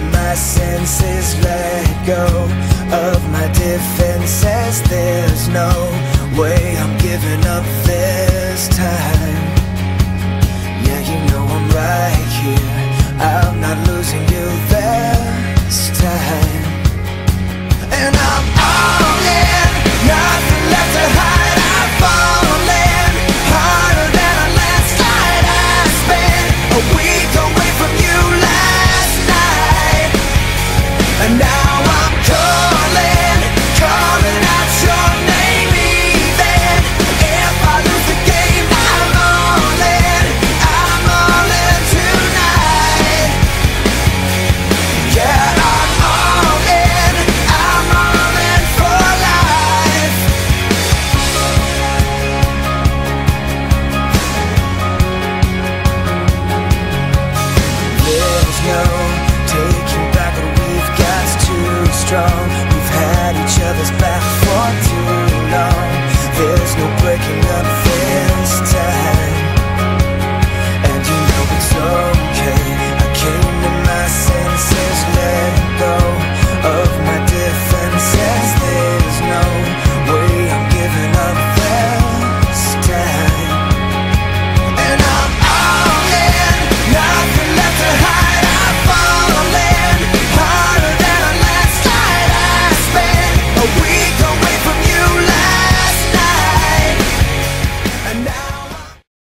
letting my senses let go of my defenses. There's no way I'm giving up this time. Yeah, you know I'm right here, I'm not losing you this time. And I'm all in, nothing left to hide. I've fallen harder than I last night. I spent a week away from you last night, and now I'm calling, calling out your name. Even if I lose the game, I'm all in tonight. Yeah, I'm all in, I'm all in for life. There's no taking back what we've got's too strong. We've had each other's back for too long. There's no breaking